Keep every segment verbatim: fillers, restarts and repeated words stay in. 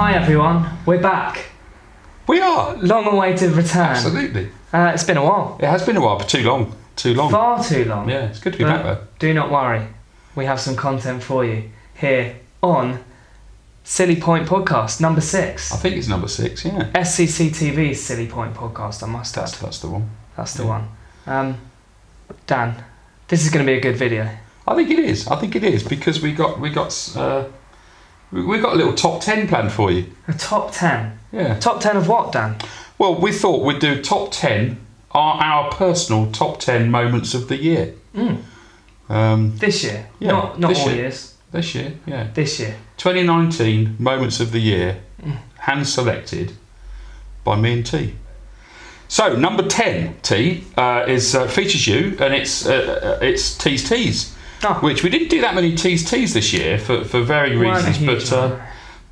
Hi everyone, we're back. We are. Long awaited return. Absolutely. Uh, it's been a while. It has been a while, but too long. Too long. Far too long. Yeah, it's good to be but back though. Do not worry, we have some content for you here on Silly Point Podcast, number six. I think it's number six, yeah. S C C T V's Silly Point Podcast, I must add. That's, that's the one. That's the yeah. one. Um, Dan, this is going to be a good video. I think it is. I think it is because we got we got uh, we got a little top ten planned for you. A top ten. Yeah. Top ten of what, Dan? Well, we thought we'd do top ten, our our personal top ten moments of the year. Mm. Um, this year. Yeah. Not not all year. years. This year. Yeah. This year. twenty nineteen moments of the year, mm. hand selected by me and T. So number ten, T, uh, is uh, features you, and it's uh, it's T's T's. Oh. Which we didn't do that many T's T's this year for for varying reasons, but uh,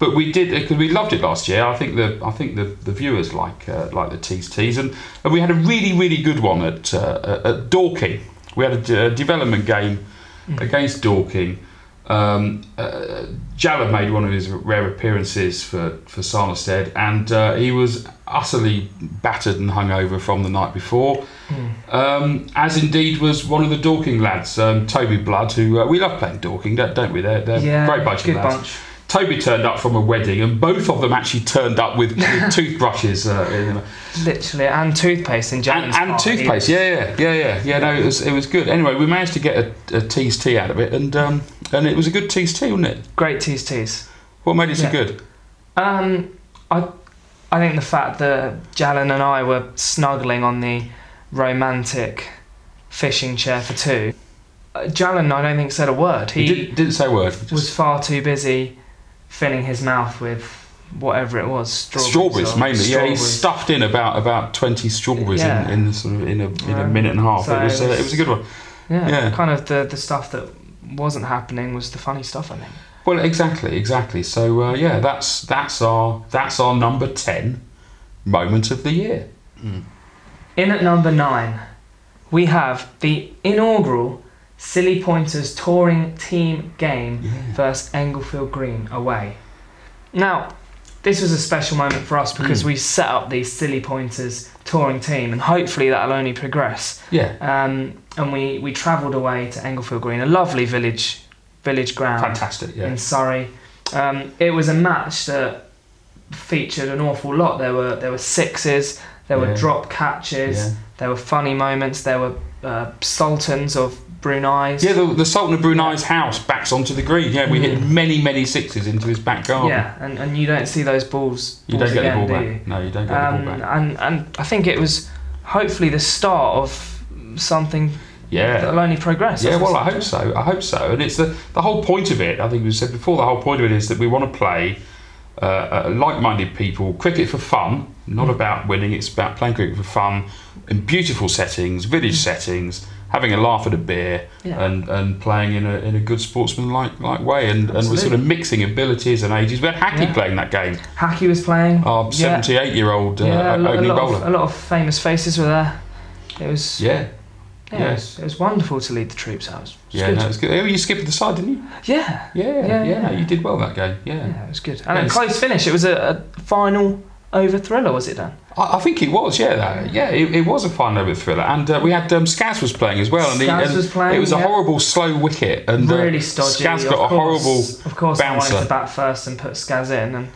but we did because we loved it last year. I think the I think the, the viewers like uh, like the T's T's, and, and we had a really really good one at uh, at Dorking. We had a, a development game mm. against Dorking. Um, uh, Jallan made one of his rare appearances for for Sanderstead, and uh, he was utterly battered and hungover from the night before. Mm. Um, as indeed was one of the Dorking lads, um, Toby Blood, who uh, we love playing Dorking, don't, don't we? They're, they're yeah, great bunch of lads. Bunch. Toby turned up from a wedding, and both of them actually turned up with, with toothbrushes, uh, you know. Literally, and toothpaste in Jallan's and, and toothpaste, yeah, yeah, yeah, yeah, yeah. No, it was it was good. Anyway, we managed to get a, a T's tea out of it, and um, and it was a good T's tea, wasn't it? Great T's teas. What made it yeah. so good? Um, I I think the fact that Jallan and I were snuggling on the romantic fishing chair for two. Jallan, I don't think said a word. He, he didn't, didn't say a word. Just... was far too busy filling his mouth with whatever it was, strawberries, strawberries mainly. Strawberries. Yeah, he stuffed in about about twenty strawberries yeah. in, in sort of in a in um, a minute and a half. So it was it was, uh, it was a good one. Yeah, yeah, kind of the the stuff that wasn't happening was the funny stuff, I think. Well, exactly, exactly. So uh, yeah, that's that's our that's our number ten moment of the year. Mm. In at number nine, we have the inaugural Silly Pointers touring team game yeah. versus Englefield Green away. Now, this was a special moment for us because mm. we set up the Silly Pointers touring team, and hopefully that'll only progress. Yeah. Um, and we we travelled away to Englefield Green, a lovely village village ground. Fantastic. Yeah. In Surrey, um, it was a match that featured an awful lot. There were there were sixes, there yeah. were drop catches, yeah. there were funny moments, there were uh, sultans of Brunei's. Yeah, the, the Sultan of Brunei's house backs onto the green. Yeah, we mm. hit many, many sixes into his back garden. Yeah, and, and you don't see those balls. You balls don't get again, the ball back. You? No, you don't get um, the ball back. And and I think it was hopefully the start of something yeah. that'll only progress. Yeah, well, I hope so. I hope so. And it's the, the whole point of it, I think we said before, the whole point of it is that we want to play uh, uh, like-minded people, cricket for fun, not mm. about winning, it's about playing cricket for fun in beautiful settings, village mm. settings, having a laugh at a beer yeah. and, and playing in a in a good sportsmanlike like way, and, and we're sort of mixing abilities and ages. We had Hackey yeah. playing that game. Hackey was playing. Our seventy-eight yeah. year old uh, yeah, Oakley bowler. Of, a lot of famous faces were there. It was yeah. yeah yes. It was wonderful to lead the troops out. It was yeah, good. No, it was good. You skipped the side, didn't you? Yeah. Yeah, yeah, yeah, yeah. You did well that game. Yeah, yeah, it was good. And yeah, a close finish. It was a, a final over thriller, was it, Dan? I think it was, yeah, that, yeah. It, it was a fine over thriller, and uh, we had um, Skaz was playing as well, and, he, and was playing, it was a yeah. horrible slow wicket, and really uh, stodgy. Skaz got of course, a horrible bouncer. Of course, bouncer. I wanted to bat first and put Skaz in, and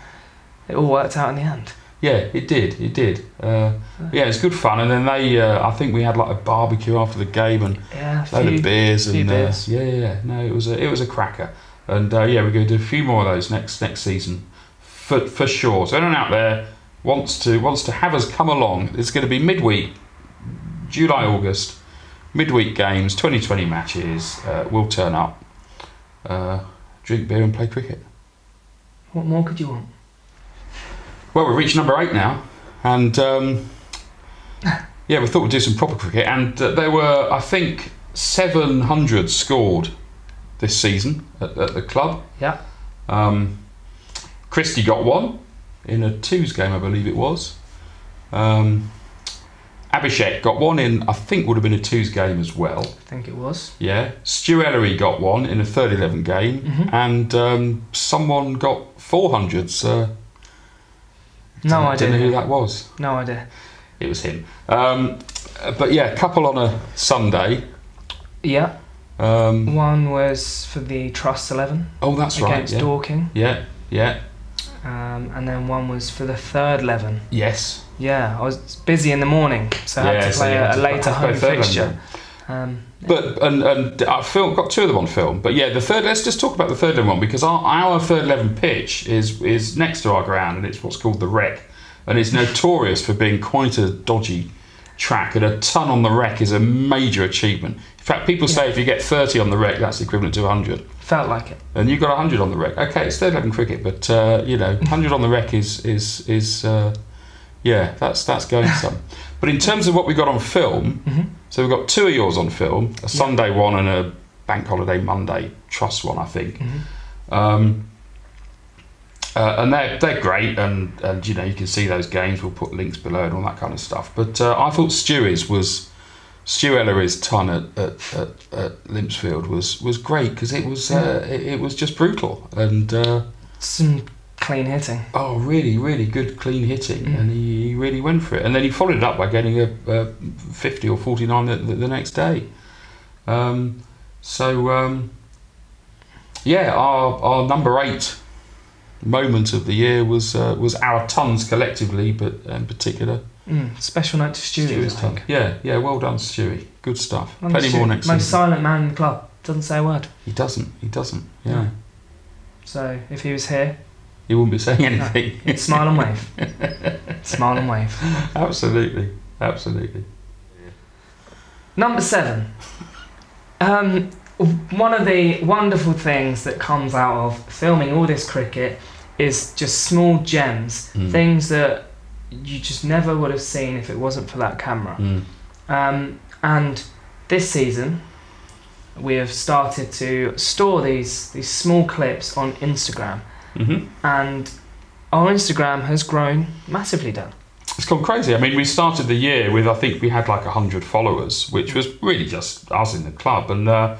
it all worked out in the end. Yeah, it did, it did. Uh, yeah, it's good fun, and then they, uh, I think we had like a barbecue after the game and yeah, a load few, of beers, and beers. Uh, yeah, yeah, yeah. No, it was a, it was a cracker, and uh, yeah, we're going to do a few more of those next next season, for for sure. So anyone out there wants to wants to have us come along, it's going to be midweek, July, August, midweek games, twenty twenty matches. Uh, we'll turn up, uh, drink beer and play cricket. What more could you want? Well, we've reached number eight now, and um, yeah, we thought we'd do some proper cricket, and uh, there were, I think, seven hundred scored this season at, at the club. Yeah. Um, Christie got one in a twos game, I believe it was. Um, Abhishek got one in, I think would have been a twos game as well. I think it was. Yeah. Stu Ellery got one in a third eleven game, mm-hmm. and um, someone got four hundreds. Uh, No idea. Don't know who that was. No idea. It was him. Um, but yeah, couple on a Sunday. Yeah. Um, One was for the Trust eleven. Oh, that's right. Against yeah. Dorking. Yeah, yeah. Um, and then one was for the third eleven. Yes. Yeah, I was busy in the morning, so I had yeah, to play so a, a to later home fixture. Um, yeah. But and, and I film, got two of them on film. But yeah, the third. Let's just talk about the third eleven one, because our, our third eleven pitch is is next to our ground, and it's what's called the Wreck, and it's notorious for being quite a dodgy track, and a ton on the Wreck is a major achievement. In fact, people say yeah. if you get thirty on the Wreck, that's equivalent to one hundred. Felt like it. And you got one hundred on the Wreck. Okay, it's third eleven cricket, but uh, you know, one hundred on the Wreck is is is uh, yeah, that's that's going some. But in terms of what we got on film, mm-hmm. so we've got two of yours on film, a Sunday yeah. one and a bank holiday Monday Trust one, I think. Mm-hmm. um, Uh, and they're, they're great, and, and you know, you can see those games, we'll put links below and all that kind of stuff. But uh, I thought Stewie's was, Stew Ellery's ton at, at, at, at Limpsfield was, was great, because it, uh, it, it was just brutal. And uh, some clean hitting. Oh, really, really good clean hitting, mm. and he, he really went for it. And then he followed it up by getting a, a fifty or forty-nine the, the, the next day. Um, so, um, yeah, our, our number eight moment of the year was uh, was our tons collectively, but in particular, mm, special note to Stewie. Stewie's ton. Yeah, yeah, well done, Stewie. Good stuff. Well, Plenty Stewie, more next. Most season. Silent man in the club. Doesn't say a word. He doesn't. He doesn't. Yeah. No. So if he was here, he wouldn't be saying anything. No. Smile and wave. Smile and wave. Absolutely, absolutely. Number seven. Um, one of the wonderful things that comes out of filming all this cricket is just small gems, mm. things that you just never would have seen if it wasn't for that camera. Mm. Um, and this season, we have started to store these these small clips on Instagram, mm-hmm. and our Instagram has grown massively, Dan. It's gone crazy. I mean, we started the year with, I think we had like a hundred followers, which was really just us in the club, and. Uh,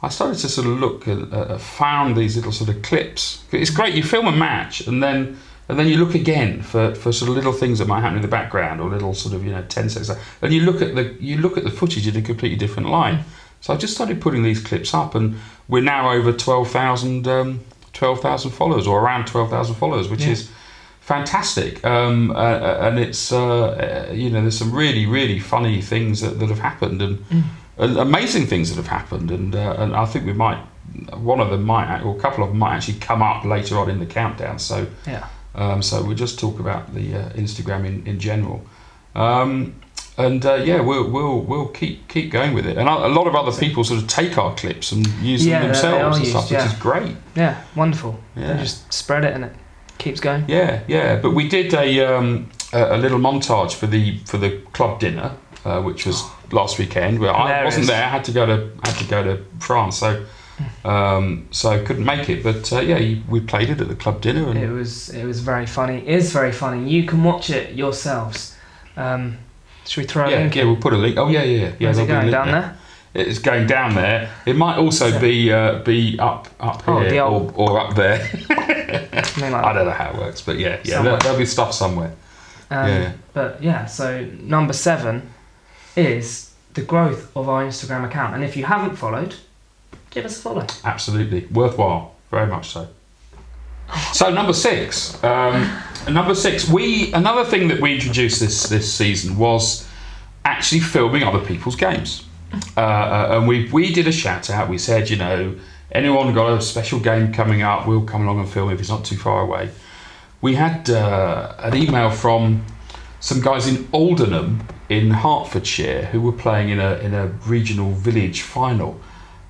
I started to sort of look at, uh, found these little sort of clips. It's great, you film a match and then and then you look again for, for sort of little things that might happen in the background, or little sort of, you know, ten seconds. And you look at the you look at the footage in a completely different light. So I just started putting these clips up, and we're now over twelve thousand um, twelve thousand followers, or around twelve thousand followers, which yeah. is fantastic. Um, uh, and it's, uh, uh, you know, there's some really, really funny things that, that have happened, and mm. amazing things that have happened, and uh, and I think we might, one of them might, or a couple of them might actually come up later on in the countdown. So yeah, um, so we'll just talk about the uh, Instagram in in general, um, and uh, yeah, we'll we'll we'll keep keep going with it. And a lot of other people sort of take our clips and use yeah, them themselves and used, stuff, yeah. which is great. Yeah, wonderful. Yeah, they just spread it and it keeps going. Yeah, yeah. But we did a um, a little montage for the for the club dinner. Uh, which was last weekend, where Hilarious. I wasn't there. I had to go to had to go to France, so um, so couldn't make it. But uh, yeah, you, we played it at the club dinner, and it was it was very funny. It is very funny. You can watch it yourselves. Um, should we throw? Yeah, a link yeah, in? We'll put a link. Oh yeah, yeah, yeah. Where's it going down there? there? It's going down there. It might also be uh, be up up oh, here or, or up there. I, mean, like, I don't know how it works, but yeah, yeah, there, there'll be stuff somewhere. Um, yeah, but yeah, so number seven. Is the growth of our Instagram account, and if you haven't followed, give us a follow. Absolutely worthwhile, very much so. So number six, um, number six. We another thing that we introduced this this season was actually filming other people's games, uh, uh, and we we did a shout out. We said, you know, anyone got a special game coming up, we'll come along and film if it's not too far away. We had uh, an email from some guys in Aldenham in Hertfordshire who were playing in a in a regional village final,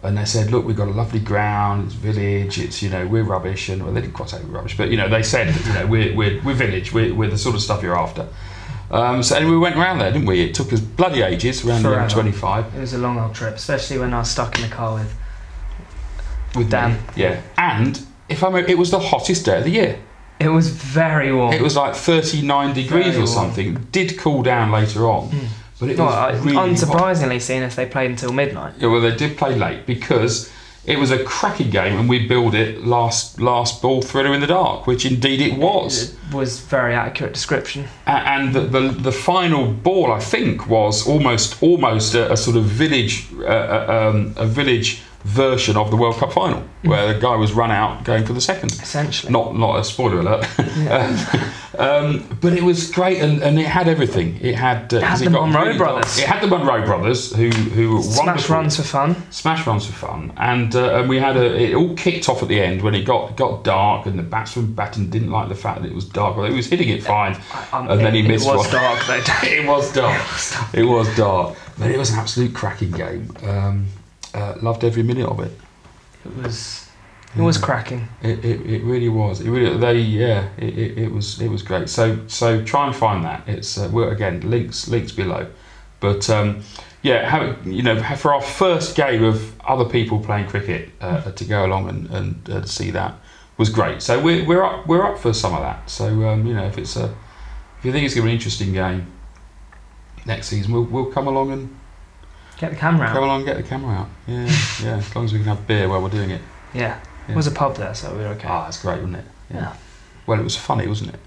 and they said, look, we've got a lovely ground, it's village, it's, you know, we're rubbish, and well, they didn't quite say we're rubbish, but, you know, they said, you know, we're, we're, we're village, we're, we're the sort of stuff you're after. Um, so and we went round there, didn't we? It took us bloody ages, around twenty-five. It was a long old trip, especially when I was stuck in the car with with Dan. Me. Yeah, and if I'm it was the hottest day of the year. It was very warm. It was like thirty-nine degrees or something. It did cool down later on. Mm. But it was well, really unsurprisingly hot. Seeing as they played until midnight. Yeah, well, they did play late because It was a cracking game, and we billed it last last ball thriller in the dark, which indeed it was. It was very accurate description. And the the, the final ball, I think, was almost almost a, a sort of village uh, um, a village version of the World Cup final, mm-hmm. where the guy was run out going for the second. Essentially, not not a spoiler alert. Yeah. um, but it was great, and, and it had everything. It had, uh, it had the it Monroe really brothers. Dark. It had the Monroe brothers who who smash runs for fun. Smash runs for fun, and uh, and we had a. It all kicked off at the end when it got got dark, and the batsman batting didn't like the fact that it was dark. Well, he was hitting it fine, um, and it, then he missed one. It was dark though. It was dark. It was dark, but it was an absolute cracking game. Um, Uh, loved every minute of it. It was, it yeah. was cracking. It, it it really was. It really they yeah. It, it, it was it was great. So so try and find that. It's uh, we're, again links links below, but um, yeah. Have, you know for our first game of other people playing cricket uh, to go along and and uh, see that was great. So we're we're up we're up for some of that. So um, you know if it's a if you think it's gonna be an interesting game next season, we'll we'll come along and. Get the camera out. Come along, get the camera out. Yeah, yeah. As long as we can have beer while we're doing it. Yeah. yeah. There was a pub there, so we were okay. Ah, that's great, wasn't it? Yeah. yeah. Well, it was funny, wasn't it?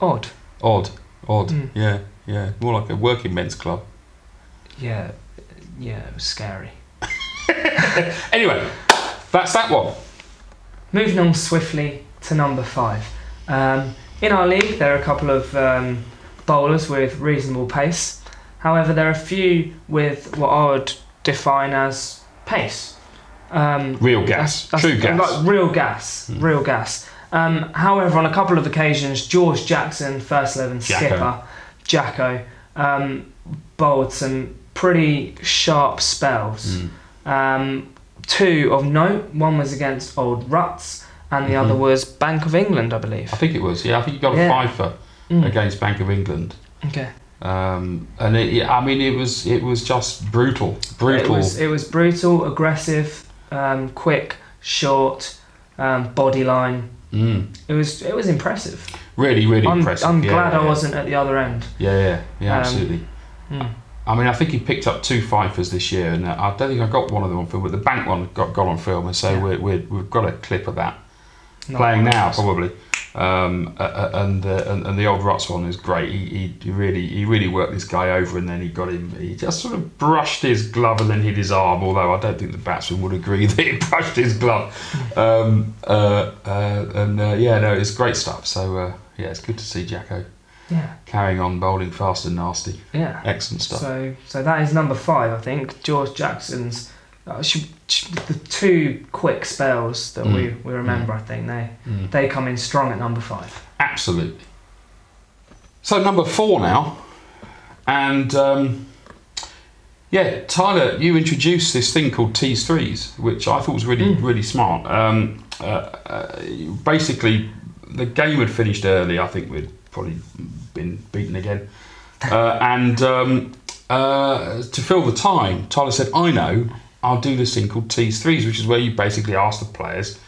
Odd. Odd. Odd. Mm. Yeah, yeah. More like a working men's club. Yeah, yeah. It was scary. Anyway, that's that one. Moving on swiftly to number five. Um, in our league, there are a couple of um, bowlers with reasonable pace. However, there are a few with what I would define as pace. Um, real gas, that's, that's, true gas. Like real gas, mm. real gas. Um, however, on a couple of occasions, George Jackson, first eleven Jacko. skipper, Jacko, um, bowled some pretty sharp spells. Mm. Um, two of note, one was against Old Ruts and the mm-hmm. other was Bank of England, I believe. I think it was, yeah. I think you got a yeah. fifer mm. against Bank of England. Okay. Um, and it, I mean, it was it was just brutal, brutal. It was, it was brutal, aggressive, um, quick, short, um, body line. Mm. It was it was impressive. Really, really I'm, impressive. I'm yeah, glad yeah. I wasn't at the other end. Yeah, yeah, yeah, absolutely. Um, mm. I mean, I think he picked up two fifers this year, and I don't think I got one of them on film, but the bank one got got on film, and so yeah. we're, we're, we've got a clip of that Not playing now, probably. Um, uh, and, uh, and and the Old Ruts one is great. He, he really he really worked this guy over, and then he got him. He just sort of brushed his glove and then hit his arm. Although I don't think the batsman would agree that he brushed his glove. Um, uh, uh, and uh, yeah, no, it's great stuff. So uh, yeah, it's good to see Jacko yeah. carrying on bowling fast and nasty. Yeah, excellent stuff. So so that is number five, I think. George Jackson's. Uh, she, she, the two quick spells that mm. we, we remember, mm. I think, they mm. they come in strong at number five. Absolutely. So number four now. And, um, yeah, Tyler, you introduced this thing called T's Threes, which I thought was really, mm. really smart. Um, uh, uh, basically, the game had finished early. I think we'd probably been beaten again. Uh, and um, uh, to fill the time, Tyler said, I know... I'll do this thing called T's Threes, which is where you basically ask the players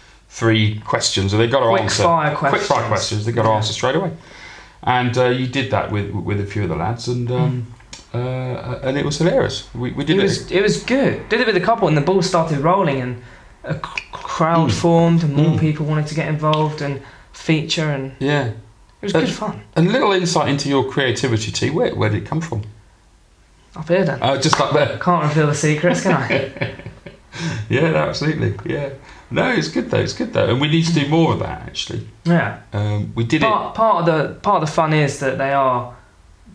three questions, and they've got to quick answer. Fire questions. Quick fire questions. They've got to yeah. answer straight away. And uh, you did that with with a few of the lads, and um, mm. uh, and it was hilarious. We, we did it. It was, it was good. Did it with a couple, and the ball started rolling, and a c crowd mm. formed, and more mm. people wanted to get involved and feature, and yeah, it was uh, good fun. And a little insight into your creativity, T. Where, where did it come from? Up here then. Oh, just up there. Can't reveal the secrets, can I? Yeah, no, absolutely. Yeah. No, it's good though. It's good though, and we need to do more of that actually. Yeah. Um, we did part, it. Part of the part of the fun is that they are,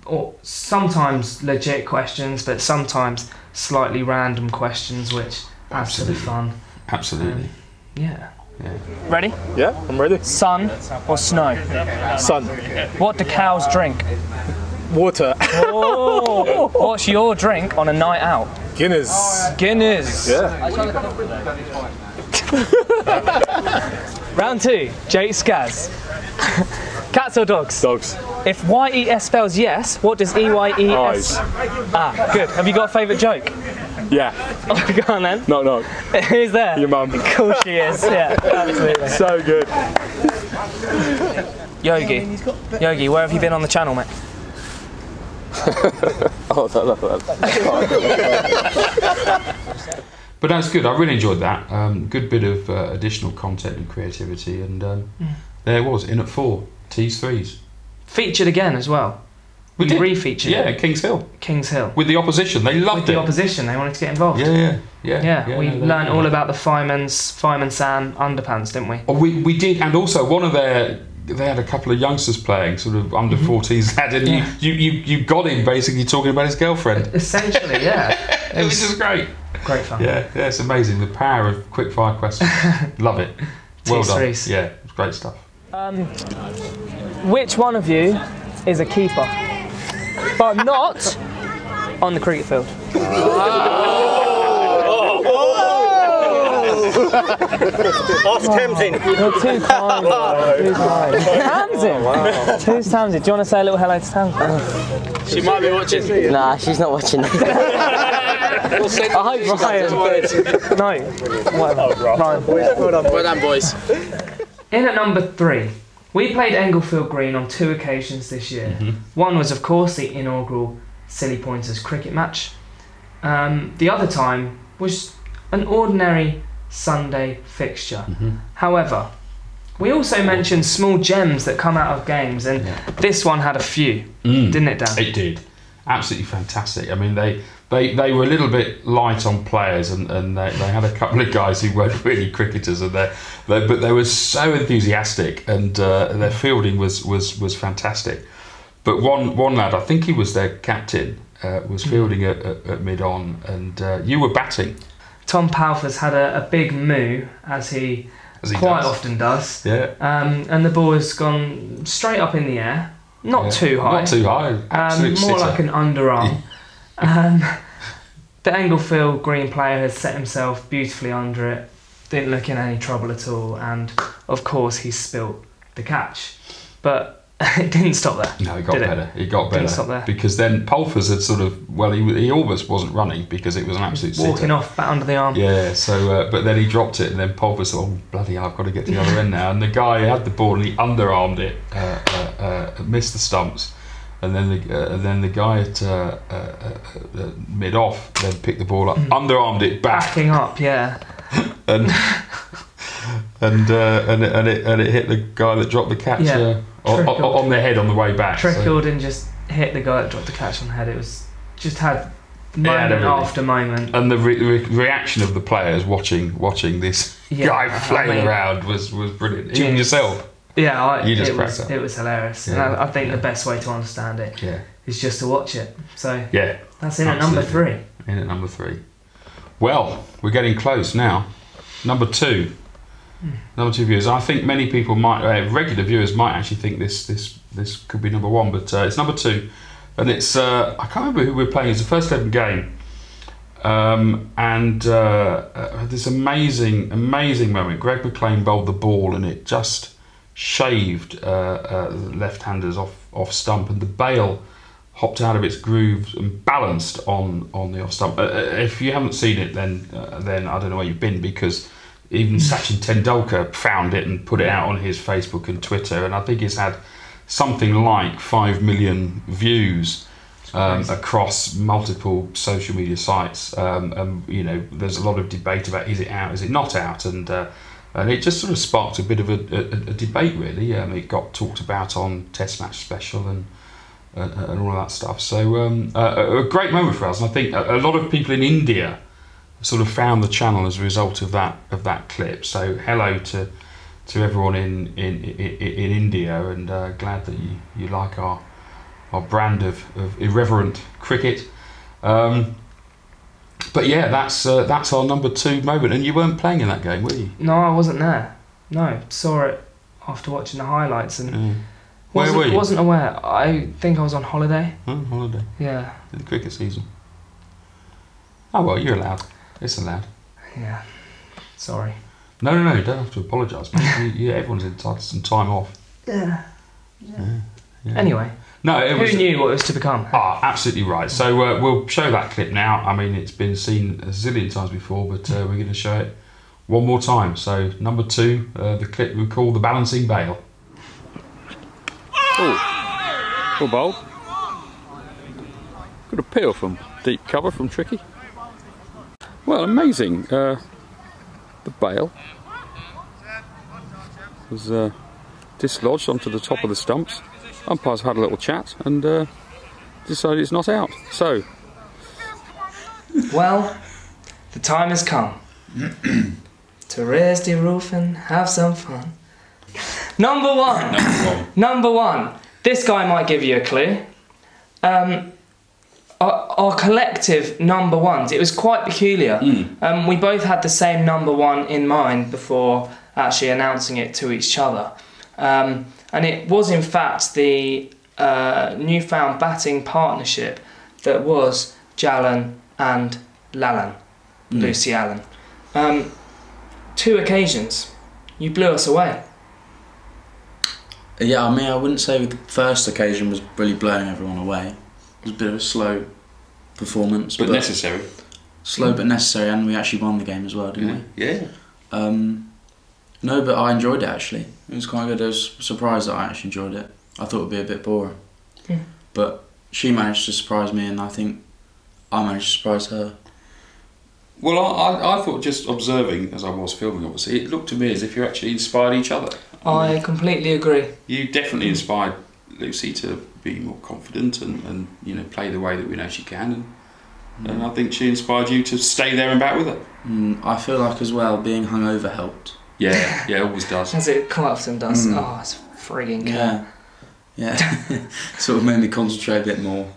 or sometimes legit questions, but sometimes slightly random questions, which adds to the fun. Absolutely. Um, yeah. Yeah. Ready? Yeah, I'm ready. Sun or snow? Sun. What do cows drink? Water. Oh, what's your drink on a night out? Guinness. Oh, yeah. Guinness. Yeah. Round two, Jake Skaz. Cats or dogs? Dogs. If Y E S spells yes, what does E Y E S? Eyes. Ah, good. Have you got a favourite joke? Yeah. Oh, go on then. Knock, knock. Who's there? Your mum. Of course she is, yeah. Absolutely. So good. Yogi. Yogi, where have you been on the channel, mate? Oh, that, that, that. But that's good. I really enjoyed that. Um, good bit of uh, additional content and creativity. And um, yeah. there it was, in at four, T's threes. Featured again as well. We did. Re-featured yeah, it. Yeah, Kings Hill. Kings Hill. With the opposition. They loved With it. With the opposition. They wanted to get involved. Yeah, yeah. Yeah, yeah, yeah we no, learned all about the Feynmans, Feynman Sam underpants, didn't we? Oh, we? We did. And also, one of their... They had a couple of youngsters playing, sort of under fourteens lad, and yeah. you, you, you, you got him basically talking about his girlfriend. Essentially, yeah. It was just great. Great fun. Yeah, yeah, it's amazing. The power of quick fire questions. Love it. Well done. Series. Yeah, it's great stuff. Um, which one of you is a keeper? But not on the cricket field. Oh. That's tempting. You're too kind. Too kind. Tamsin. Oh, wow. Who's Tamsin? Do you want to say a little hello to Tamsin? She might be watching. Nah, she's not watching. We'll send I hope Ryan. No. Whatever. Oh, Ryan. Well done, well done, boys. In at number three, we played Englefield Green on two occasions this year. Mm-hmm. One was, of course, the inaugural Silly Pointers cricket match. Um, the other time was an ordinary Sunday fixture. Mm-hmm. However, we also mentioned small gems that come out of games, and yeah. this one had a few, mm. didn't it, Dan? It did. Absolutely fantastic. I mean, they they, they were a little bit light on players, and, and they, they had a couple of guys who weren't really cricketers, and they but they were so enthusiastic, and uh, their fielding was, was, was fantastic. But one one lad, I think he was their captain, uh, was fielding mm. at, at mid on, and uh, you were batting. Tom Palfer's had a, a big moo, as he, as he quite does. often does. Yeah. Um, and the ball has gone straight up in the air. Not yeah. too high. Not too high. Absolute um, more sitter. Like an underarm. um, the Englefield Green player has set himself beautifully under it. Didn't look in any trouble at all. And, of course, he spilt the catch. But... it didn't stop there. No, it got better. It? it got better. Didn't stop there. Because then Palfer's had sort of, well, he, he almost wasn't running because it was an absolute Walking sitter. off, bat under the arm. Yeah, so, uh, but then he dropped it and then Palfer said, oh, bloody hell, I've got to get to the other end now. And the guy had the ball and he underarmed it, uh, uh, uh, missed the stumps. And then the, uh, and then the guy at uh, uh, uh, uh, mid-off then picked the ball up, mm. underarmed it back. Backing up, yeah. and... And, uh, and and it and it hit the guy that dropped the catch yeah, uh, on, on, on their head on the way back. Trickled so. and just hit the guy that dropped the catch on the head. It was just had moment had after moment. And the re re reaction of the players watching watching this yeah, guy flaying I mean, around was, was brilliant. Even yourself. Yeah, I, you just it, was, it was hilarious. Yeah, and I, I think yeah. the best way to understand it yeah. is just to watch it. So yeah, that's in absolutely. at number three. In at number three. Well, we're getting close now. Number two. Number two viewers. I think many people might, uh, regular viewers might actually think this this this could be number one, but uh, it's number two, and it's uh, I can't remember who we were playing. It's the first eleven game, um, and uh, uh, this amazing amazing moment. Greg McLean bowled the ball, and it just shaved uh, uh, left-handers off off stump, and the bail hopped out of its groove and balanced on on the off stump. Uh, if you haven't seen it, then uh, then I don't know where you've been because. Even Sachin Tendulkar found it and put it out on his Facebook and Twitter, and I think it's had something like five million views um, across multiple social media sites. Um, and you know, there's a lot of debate about is it out, is it not out, and uh, and it just sort of sparked a bit of a, a, a debate really. Um, it got talked about on Test Match Special and and, and all of that stuff. So um, a, a great moment for us, and I think a, a lot of people in India. Sort of found the channel as a result of that of that clip. So hello to to everyone in in in, in India, and uh, glad that you, you like our our brand of, of irreverent cricket. Um, but yeah, that's uh, that's our number two moment. And you weren't playing in that game, were you? No, I wasn't there. No, saw it after watching the highlights and. Yeah. Where wasn't, were you? Wasn't aware. I think I was on holiday. On holiday. Yeah. In the cricket season. Oh well, you're allowed. It's allowed. Yeah. Sorry. No, no, no. You don't have to apologise, mate. you, you, everyone's entitled to some time off. Yeah. Yeah. yeah. yeah. Anyway. No, it Who was, knew what it was to become? Ah, absolutely right. So uh, we'll show that clip now. I mean, it's been seen a zillion times before, but uh, we're going to show it one more time. So number two, uh, the clip we call the balancing bail. Oh, good bowl. Good appeal from deep cover from Tricky. Well, amazing. Uh, the bale was uh, dislodged onto the top of the stumps. Umpires had a little chat and uh, decided it's not out. So, well, the time has come to raise the roof and have some fun. Number one. Number one. Number one. This guy might give you a clue. Um, our, our collective number ones. It was quite peculiar. Mm. Um, we both had the same number one in mind before actually announcing it to each other. Um, and it was in fact the uh, newfound batting partnership that was Jallan and Lallan, mm. Lucy Allen. Um, two occasions, you blew us away. Yeah, I mean, I wouldn't say the first occasion was really blowing everyone away. It was a bit of a slow performance. But, but necessary. Slow mm. but necessary, and we actually won the game as well, didn't yeah. we? Yeah. Um, no, but I enjoyed it, actually. It was quite good. I was surprised that I actually enjoyed it. I thought it would be a bit boring. Yeah. But she managed to surprise me, and I think I managed to surprise her. Well, I, I thought just observing, as I was filming, obviously, it looked to me as if you actually inspired each other. I completely agree. You definitely inspired Lucy to be more confident and, and you know, play the way that we know she can. And, mm. and I think she inspired you to stay there and bat with her. Mm, I feel like as well, being hungover helped. Yeah, yeah, it always does. As it quite often does. Mm. Oh, it's frigging good. Yeah, yeah. Sort of made me concentrate a bit more.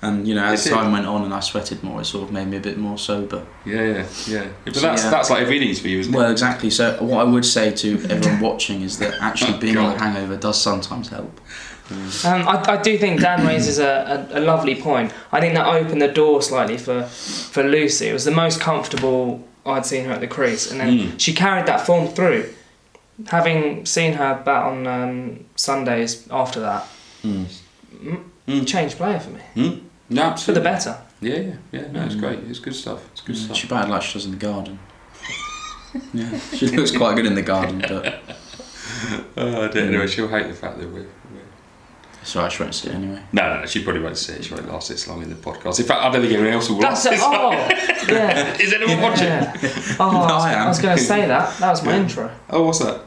And you know, as time went on and I sweated more, it sort of made me a bit more sober. Yeah, yeah, yeah. But that's, yeah. that's like innings for you, isn't it? Well, exactly. So what I would say to everyone watching is that actually being on a hangover does sometimes help. Um, I, I do think Dan raises a, a, a lovely point. I think that opened the door slightly for, for Lucy. It was the most comfortable I'd seen her at the crease. And then mm. she carried that form through. Having seen her bat on um, Sundays after that, mm. mm. changed player for me. Mm. No, absolutely. For the better. Yeah, yeah, yeah. No, it's great. It's good stuff. It's good yeah, stuff. She batted like she does in the garden. Yeah, she looks quite good in the garden, but oh, I don't know. She'll hate the fact that we're. Sorry, she won't see it anyway. No, no, no, she probably won't see it. She won't last this long in the podcast. In fact, I don't think anyone else will That's last a, this oh, long. Yeah. Is anyone yeah. watching? Yeah. Oh, no, I, was, I, am. I was going to say that. That was my yeah. intro. Oh, what's that?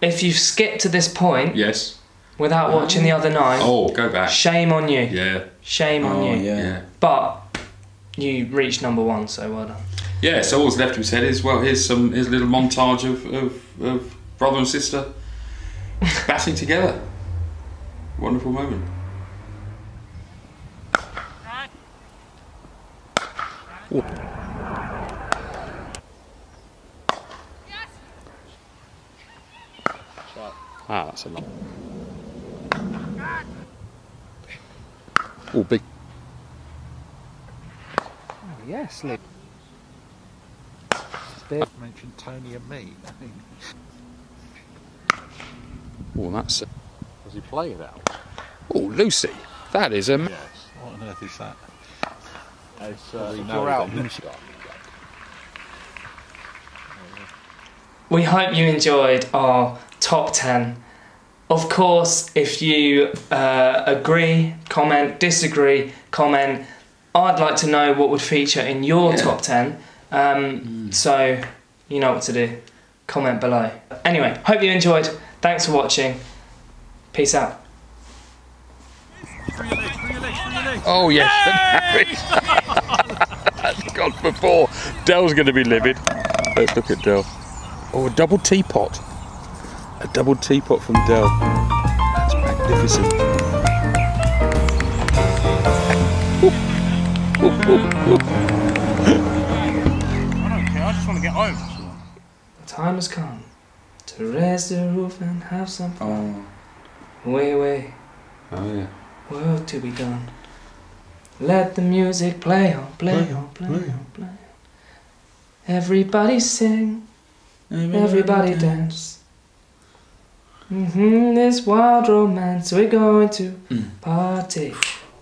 If you've skipped to this point. Yes. Without watching the other nine. Oh, go back. Shame on you. Yeah. Shame on oh, you. Yeah. yeah. But you reached number one, so well done. Yeah, so all that's left to be said is, well, here's some here's a little montage of, of, of brother and sister batting together. Wonderful moment. Ooh. Ah, that's a lot. Oh, big. Oh, yes, Luke. Dave mentioned Tony and me. I think. Oh, that's it. Does he play it out? Oh, Lucy, that is a. Yes. What on earth is that? It's uh, you're out. We hope you enjoyed our top ten. Of course, if you uh, agree, comment, disagree, comment. I'd like to know what would feature in your yeah. top ten. Um, mm. So, you know what to do. Comment below. Anyway, hope you enjoyed. Thanks for watching. Peace out. Free your legs, free your legs, free your legs. Oh, yes. That's gone for four. Del's going to be livid. Let's look at Del. Oh, a double teapot. A double teapot from Del. That's magnificent. Ooh. Ooh, ooh, ooh. I don't care, I just want to get home. The time has come to raise the roof and have some fun. Oh. Way, way. Oh, yeah. Work to be done. Let the music play on, play, play on, play, play on, on, play on. Everybody sing, everybody, everybody dance. dance. Mm-hmm, this wild romance, we're going to mm. party,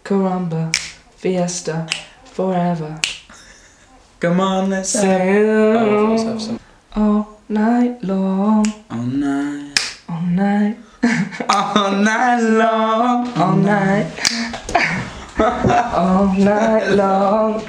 caramba, fiesta, forever. Come on, let's sing oh, all night long. All night. All night. All night long. All night. All night long.